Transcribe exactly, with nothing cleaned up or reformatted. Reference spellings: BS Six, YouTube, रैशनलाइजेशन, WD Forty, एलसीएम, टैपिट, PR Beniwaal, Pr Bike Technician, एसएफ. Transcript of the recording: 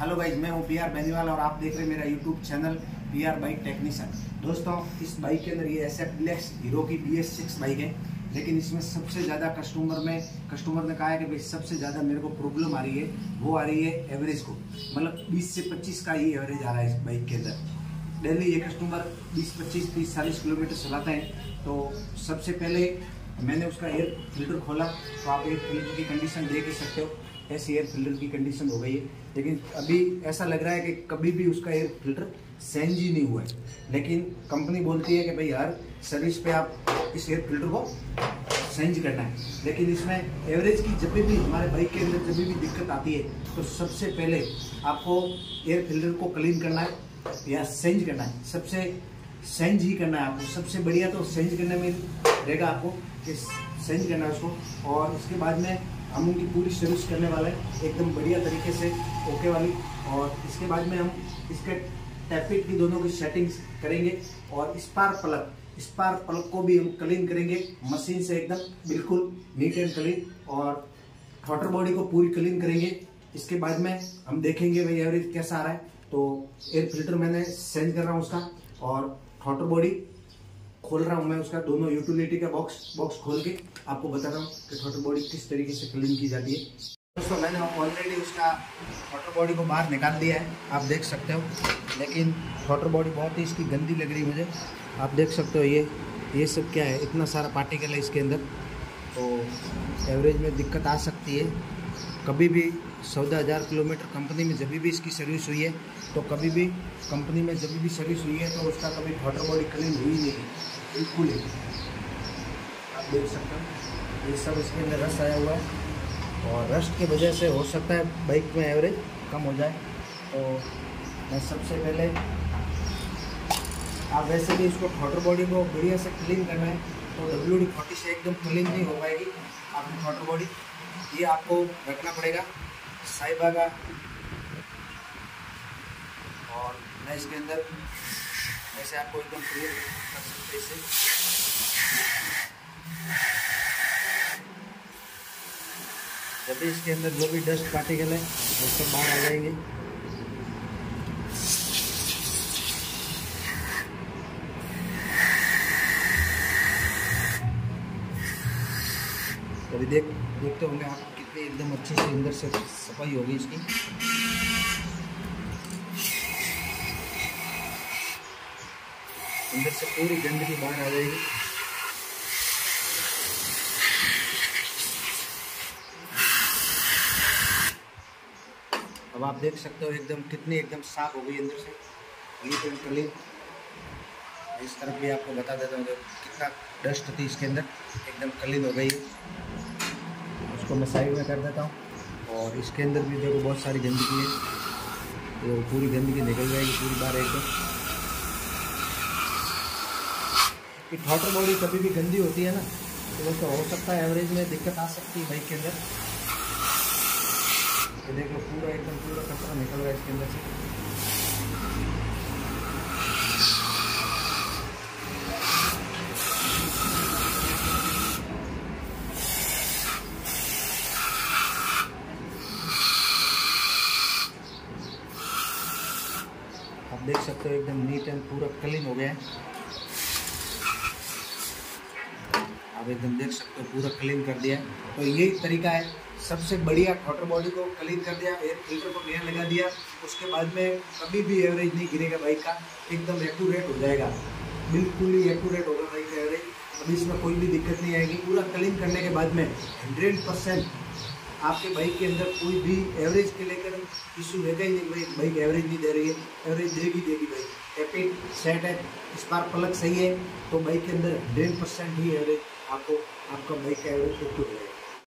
Hello guys, मैं हूं PR Beniwal और आप देख रहे हैं मेरा YouTube channel PR bike technician. दोस्तों, इस बाइक के अंदर ये एसएफ हीरो की बीएस सिक्स बाइक है, लेकिन इसमें सबसे ज़्यादा कस्टमर में कस्टमर ने कहा है कि भाई सबसे ज़्यादा मेरे को प्रॉब्लम आ रही है, वो आ रही है एवरेज को। मतलब बीस से पच्चीस का ही एवरेज आ रहा है इस बाइक के अंदर। डेली ये कस्टमर बीस पच्चीस तीस चालीस किलोमीटर चलाते हैं। तो सबसे पहले मैंने उसका एयर फिल्टर खोला, तो आप एयर फिल्टर की कंडीशन देख ही सकते हो। ऐसी एयर फिल्टर की कंडीशन हो गई है, लेकिन अभी ऐसा लग रहा है कि कभी भी उसका एयर फिल्टर चेंज ही नहीं हुआ है। लेकिन कंपनी बोलती है कि भाई हर सर्विस पे आप इस एयर फिल्टर को चेंज करना है। लेकिन इसमें एवरेज की जब भी हमारे बाइक के अंदर जब भी दिक्कत आती है, तो सबसे पहले आपको एयर फिल्टर को क्लीन करना है या चेंज करना है। सबसे चेंज ही करना है आपको। सबसे बढ़िया तो चेंज करने में रहेगा आपको कि चेंज करना है उसको। और उसके बाद में हम उनकी पूरी सर्विस करने वाला है एकदम बढ़िया तरीके से, ओके वाली। और इसके बाद में हम इसके टैपिट की दोनों की सेटिंग्स करेंगे और स्पार्क प्लग स्पार्क प्लग को भी हम क्लीन करेंगे मशीन से एकदम बिल्कुल नीट एंड क्लीन। और वाटर बॉडी को पूरी क्लीन करेंगे। इसके बाद में हम देखेंगे भाई एवरेज कैसा आ रहा है। तो एयर फिल्टर मैंने चेंज कर रहा हूँ उसका, और हॉटर बॉडी खोल रहा हूँ मैं उसका, दोनों यूटिलिटी का बॉक्स बॉक्स खोल के आपको बता रहा हूँ कि हॉटर बॉडी किस तरीके से क्लीन की जाती है। दोस्तों, मैंने ऑलरेडी उसका हॉटर बॉडी को बाहर निकाल दिया है, आप देख सकते हो। लेकिन हॉटर बॉडी बहुत ही इसकी गंदी लग रही है मुझे। आप देख सकते हो ये ये सब क्या है, इतना सारा पार्टिकल है इसके अंदर। तो एवरेज में दिक्कत आ सकती है। कभी भी चौदह हज़ार किलोमीटर कंपनी में जब भी इसकी सर्विस हुई है, तो कभी भी कंपनी में जब भी सर्विस हुई है तो उसका कभी वाटर बॉडी क्लीन हुई नहीं, बिल्कुल ही। आप देख सकते हो ये सब इसके अंदर रस्ट आया हुआ है, और रस्ट की वजह से हो सकता है बाइक में एवरेज कम हो जाए। तो मैं सबसे पहले आप वैसे भी इसको वाटर बॉडी को बढ़िया से क्लीन करना है, तो डब्ल्यू डी फोर्टी से एकदम क्लीन नहीं हो पाएगी आपकी वाटर बॉडी। ये आपको रखना पड़ेगा साइबा का। और मैं इसके अंदर ऐसे आपको एकदम क्लियर कर सकते इसे। जब भी इसके अंदर जो भी डस्ट पार्टिकल है वो सब बाहर आ जाएंगे। अभी देख देखते होंगे आप कितने एकदम अच्छे से अंदर से सफाई होगी इसकी। अंदर से पूरी गंदगी बाहर आ जाएगी। अब आप देख सकते हो एकदम कितनी एकदम साफ हो गई अंदर से, नीट एंड क्लीन। इस तरफ भी आपको बता देता हूँ कितना डस्ट थी इसके अंदर, एकदम क्लीन हो गई। उसको मैं साइड में कर देता हूँ। और इसके अंदर भी देखो बहुत सारी गंदगी है, तो पूरी गंदगी निकल जाएगी पूरी बार एकदम। वाटर बॉडी कभी भी गंदी होती है ना, तो उसका हो सकता है एवरेज में दिक्कत आ सकती है बाइक के अंदर। तो देख लो पूरा एकदम पूरा कचरा निकल रहा है इसके अंदर से। देख सकते हो एकदम नीट एंड पूरा क्लीन हो गया है। आप एकदम देख सकते हो पूरा क्लीन कर दिया। तो यही तरीका है सबसे बढ़िया, वाटर बॉडी को क्लीन कर दिया, एयर फिल्टर को नया लगा दिया, उसके बाद में कभी भी एवरेज नहीं गिरेगा बाइक का, एकदम एक्यूरेट हो जाएगा, बिल्कुल ही एक्यूरेट होगा बाइक का एवरेज। अभी इसमें कोई भी दिक्कत नहीं आएगी। पूरा क्लीन करने के बाद में हंड्रेड परसेंट आपके बाइक के अंदर कोई भी एवरेज के लेकर इशू रहेगा ही नहीं। बाइक बाइक एवरेज नहीं दे रही है, एवरेज देगी देगी बाइक। टैपिट सेट है, स्पार्क प्लग सही है, तो बाइक के अंदर हंड्रेड परसेंट ही एवरेज आपको आपका बाइक का एवरेज हो जाएगा।